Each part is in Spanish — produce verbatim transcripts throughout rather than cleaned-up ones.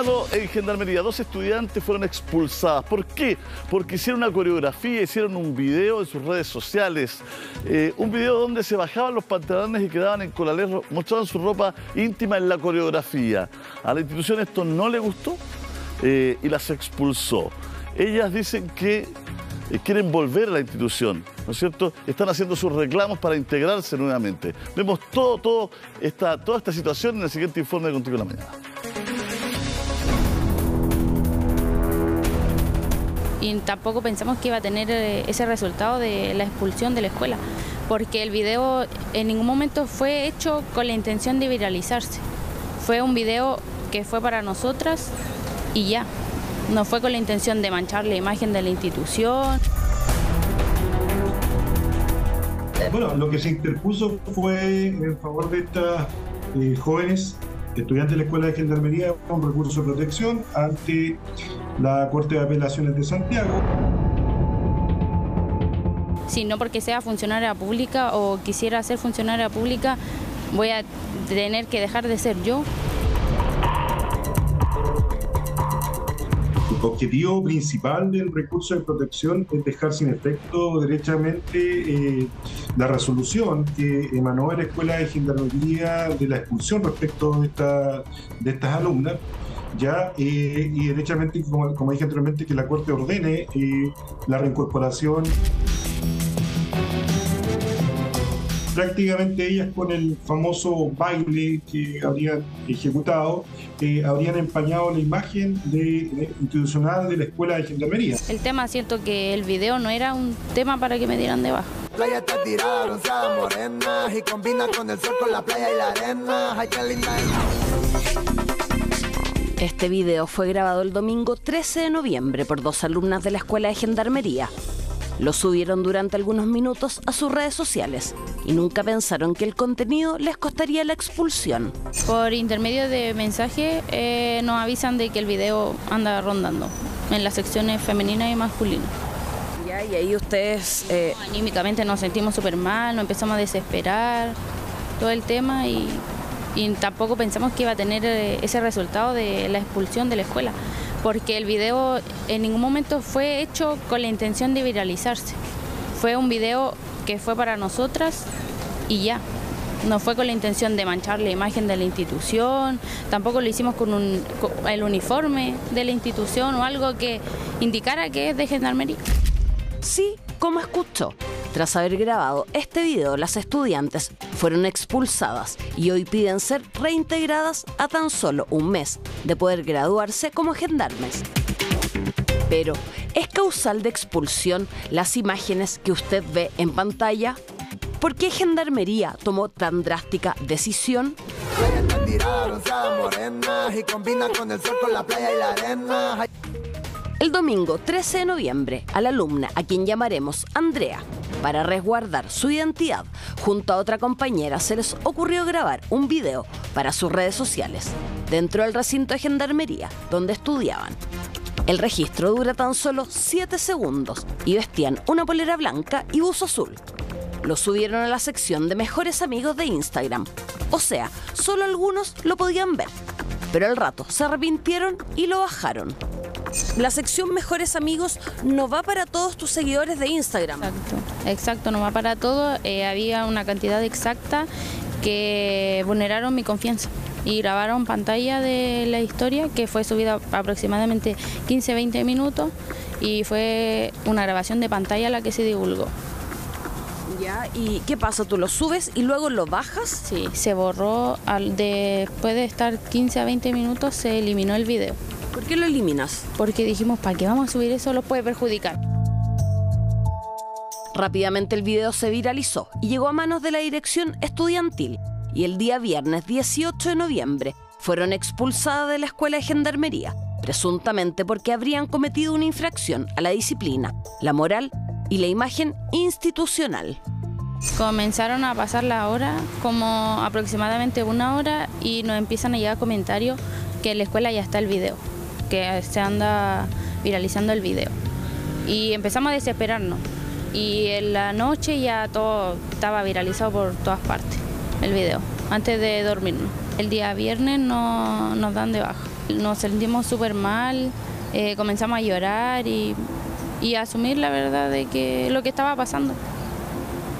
escándalo en Gendarmería. Dos estudiantes fueron expulsadas. ¿Por qué? Porque hicieron una coreografía, hicieron un video en sus redes sociales. Eh, un video donde se bajaban los pantalones y quedaban en colales, mostraban su ropa íntima en la coreografía. A la institución esto no le gustó eh, y las expulsó. Ellas dicen que eh, quieren volver a la institución, ¿no es cierto? Están haciendo sus reclamos para integrarse nuevamente. Vemos todo, todo esta, toda esta situación en el siguiente informe de Contigo en la Mañana. Y tampoco pensamos que iba a tener ese resultado de la expulsión de la escuela, porque el video en ningún momento fue hecho con la intención de viralizarse. Fue un video que fue para nosotras y ya. No fue con la intención de manchar la imagen de la institución. Bueno, lo que se interpuso fue en favor de estas eh, jóvenes estudiantes de la Escuela de Gendarmería con recurso de protección ante la Corte de Apelaciones de Santiago. Si no porque sea funcionaria pública o quisiera ser funcionaria pública, voy a tener que dejar de ser yo. El objetivo principal del recurso de protección es dejar sin efecto derechamente eh, la resolución que emanó de la Escuela de Gendarmería de la expulsión respecto de, esta, de estas alumnas, ya eh, y derechamente, como, como dije anteriormente, que la Corte ordene eh, la reincorporación. Prácticamente ellas, con el famoso baile que habrían ejecutado, eh, habrían empañado la imagen de, de, institucional de la Escuela de Gendarmería. El tema, siento que el video no era un tema para que me dieran de baja. Playa está tirada, bronceada, morena, y combina con el sol, con la playa y la arena. Ay, qué linda. Este video fue grabado el domingo trece de noviembre por dos alumnas de la Escuela de Gendarmería. Lo subieron durante algunos minutos a sus redes sociales y nunca pensaron que el contenido les costaría la expulsión. Por intermedio de mensaje eh, nos avisan de que el video anda rondando en las secciones femenina y masculina. Ya, y ahí ustedes... Eh... Anímicamente nos sentimos súper mal, nos empezamos a desesperar, todo el tema, y, y tampoco pensamos que iba a tener ese resultado de la expulsión de la escuela. Porque el video en ningún momento fue hecho con la intención de viralizarse. Fue un video que fue para nosotras y ya. No fue con la intención de manchar la imagen de la institución, tampoco lo hicimos con, un, con el uniforme de la institución o algo que indicara que es de Gendarmería. Sí, como escuchó. Tras haber grabado este video, las estudiantes fueron expulsadas y hoy piden ser reintegradas a tan solo un mes de poder graduarse como gendarmes. Pero, ¿es causal de expulsión las imágenes que usted ve en pantalla? ¿Por qué Gendarmería tomó tan drástica decisión? El domingo trece de noviembre, a la alumna, a quien llamaremos Andrea, para resguardar su identidad, junto a otra compañera se les ocurrió grabar un video para sus redes sociales, dentro del recinto de Gendarmería, donde estudiaban. El registro dura tan solo siete segundos y vestían una polera blanca y buzo azul. Lo subieron a la sección de mejores amigos de Instagram, o sea, solo algunos lo podían ver, pero al rato se arrepintieron y lo bajaron. La sección Mejores Amigos no va para todos tus seguidores de Instagram. Exacto, exacto, no va para todos. Eh, había una cantidad exacta que vulneraron mi confianza y grabaron pantalla de la historia, que fue subida aproximadamente quince a veinte minutos, y fue una grabación de pantalla la que se divulgó. Ya, ¿y qué pasa? ¿Tú lo subes y luego lo bajas? Sí, se borró. Al, después de estar quince a veinte minutos se eliminó el video. ¿Por qué lo eliminas? Porque dijimos, ¿para qué vamos a subir eso? Los puede perjudicar. Rápidamente el video se viralizó y llegó a manos de la dirección estudiantil. Y el día viernes dieciocho de noviembre fueron expulsadas de la Escuela de Gendarmería, presuntamente porque habrían cometido una infracción a la disciplina, la moral y la imagen institucional. Comenzaron a pasar la hora, como aproximadamente una hora, y nos empiezan a llegar comentarios que en la escuela ya está el video, que se anda viralizando el video. Y empezamos a desesperarnos. Y en la noche ya todo estaba viralizado por todas partes, el video, antes de dormirnos. El día viernes no, nos dan de baja. Nos sentimos súper mal, eh, comenzamos a llorar y, y a asumir la verdad de que lo que estaba pasando.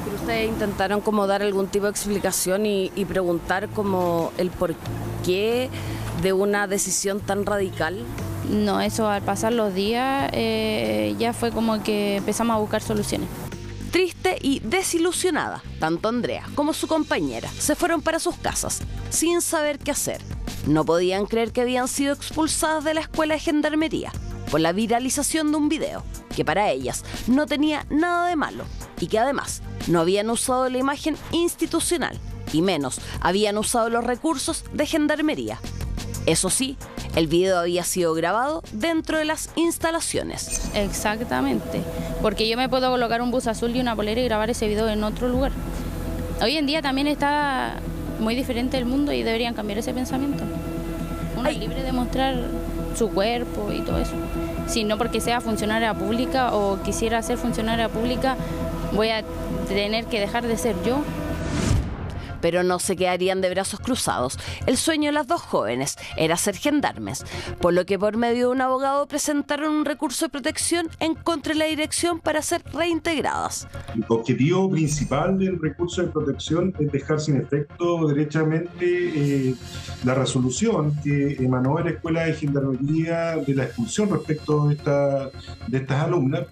¿Pero ustedes intentaron como dar algún tipo de explicación y, y preguntar como el porqué de una decisión tan radical? No, eso al pasar los días eh, ya fue como que empezamos a buscar soluciones. Triste y desilusionada, tanto Andrea como su compañera se fueron para sus casas sin saber qué hacer. No podían creer que habían sido expulsadas de la Escuela de Gendarmería por la viralización de un video que para ellas no tenía nada de malo y que además no habían usado la imagen institucional y menos habían usado los recursos de Gendarmería. Eso sí, el video había sido grabado dentro de las instalaciones. Exactamente, porque yo me puedo colocar un bus azul y una polera y grabar ese video en otro lugar. Hoy en día también está muy diferente el mundo y deberían cambiar ese pensamiento. Uno es libre de mostrar su cuerpo y todo eso. Si no porque sea funcionaria pública o quisiera ser funcionaria pública, voy a tener que dejar de ser yo. Pero no se quedarían de brazos cruzados. El sueño de las dos jóvenes era ser gendarmes, por lo que por medio de un abogado presentaron un recurso de protección en contra de la dirección para ser reintegradas. El objetivo principal del recurso de protección es dejar sin efecto derechamente eh, la resolución que emanó de la Escuela de Gendarmería de la expulsión respecto de, esta, de estas alumnas.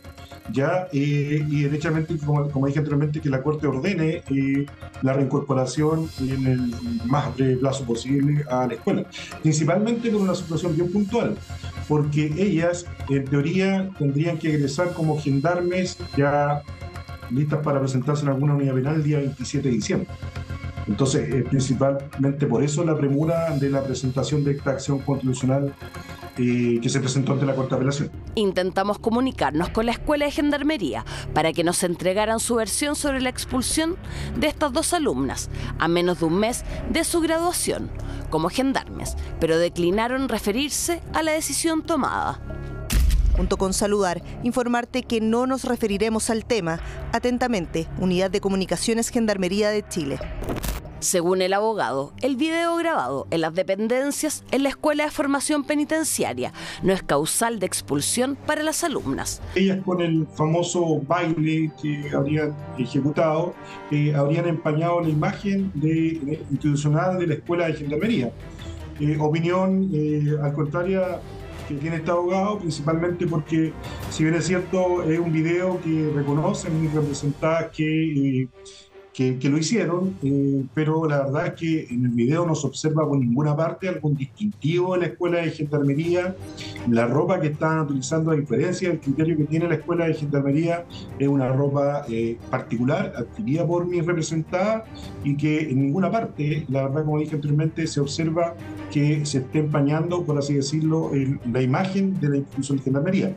Ya, eh, y derechamente, como, como dije anteriormente, que la Corte ordene eh, la reincorporación en el más breve plazo posible a la escuela. Principalmente con una situación bien puntual, porque ellas, en teoría, tendrían que egresar como gendarmes ya listas para presentarse en alguna unidad penal el día veintisiete de diciembre. Entonces, eh, principalmente por eso la premura de la presentación de esta acción constitucional eh, que se presentó ante la Corte de Apelación. Intentamos comunicarnos con la Escuela de Gendarmería para que nos entregaran su versión sobre la expulsión de estas dos alumnas, a menos de un mes de su graduación como gendarmes, pero declinaron referirse a la decisión tomada. Junto con saludar, informarte que no nos referiremos al tema. Atentamente, Unidad de Comunicaciones Gendarmería de Chile. Según el abogado, el video grabado en las dependencias en la Escuela de Formación Penitenciaria no es causal de expulsión para las alumnas. Ellas con el famoso baile que habrían ejecutado, eh, habrían empañado la imagen de, de, institucional de la Escuela de Gendarmería. Eh, opinión eh, al contrario que tiene este abogado, principalmente porque, si bien es cierto, es un video que reconocen y representan que, eh, que, que lo hicieron, eh, pero la verdad es que en el video no se observa por ninguna parte algún distintivo de la Escuela de Gendarmería. La ropa que están utilizando, a diferencia del criterio que tiene la Escuela de Gendarmería, es una ropa eh, particular, adquirida por mi representada, y que en ninguna parte, la verdad, como dije anteriormente, se observa que se esté empañando, por así decirlo, el, la imagen de la institución de Gendarmería.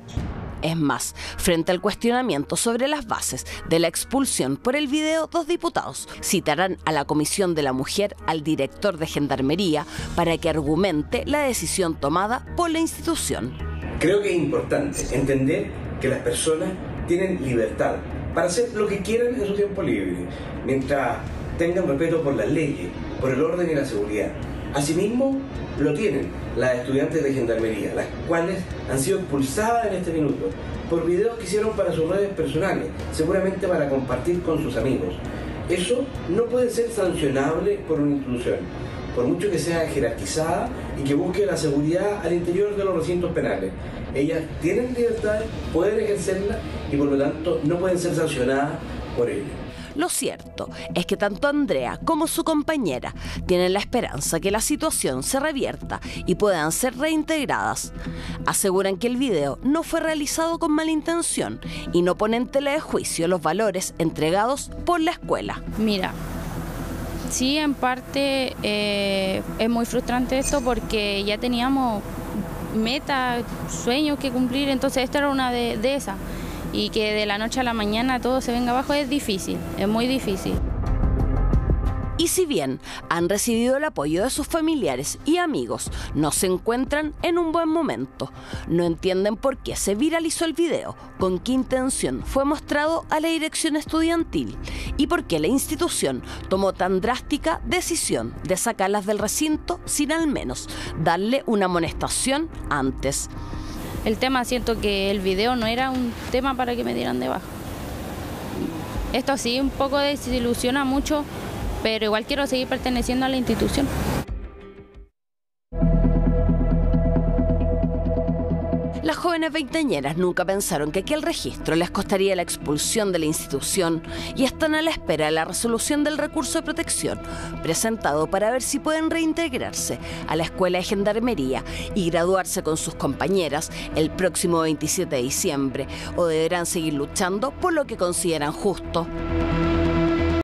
Es más, frente al cuestionamiento sobre las bases de la expulsión por el video, dos diputados citarán a la Comisión de la Mujer al director de Gendarmería para que argumente la decisión tomada por la institución. Creo que es importante entender que las personas tienen libertad para hacer lo que quieran en su tiempo libre, mientras tengan respeto por las leyes, por el orden y la seguridad. Asimismo, lo tienen las estudiantes de Gendarmería, las cuales han sido expulsadas en este minuto por videos que hicieron para sus redes personales, seguramente para compartir con sus amigos. Eso no puede ser sancionable por una institución, por mucho que sea jerarquizada y que busque la seguridad al interior de los recintos penales. Ellas tienen libertad, pueden ejercerla y por lo tanto no pueden ser sancionadas por ello. Lo cierto es que tanto Andrea como su compañera tienen la esperanza que la situación se revierta y puedan ser reintegradas. Aseguran que el video no fue realizado con mala intención y no ponen en tela de juicio los valores entregados por la escuela. Mira, sí, en parte eh, es muy frustrante esto porque ya teníamos metas, sueños que cumplir, entonces esta era una de, de esas. Y que de la noche a la mañana todo se venga abajo es difícil, es muy difícil. y si bien han recibido el apoyo de sus familiares y amigos, no se encuentran en un buen momento. No entienden por qué se viralizó el video, con qué intención fue mostrado a la dirección estudiantil y por qué la institución tomó tan drástica decisión de sacarlas del recinto sin al menos darle una amonestación antes. El tema, siento que el video no era un tema para que me dieran de baja. Esto sí, un poco desilusiona mucho, pero igual quiero seguir perteneciendo a la institución. Las jóvenes veinteañeras nunca pensaron que aquel registro les costaría la expulsión de la institución y están a la espera de la resolución del recurso de protección presentado para ver si pueden reintegrarse a la Escuela de Gendarmería y graduarse con sus compañeras el próximo veintisiete de diciembre, o deberán seguir luchando por lo que consideran justo.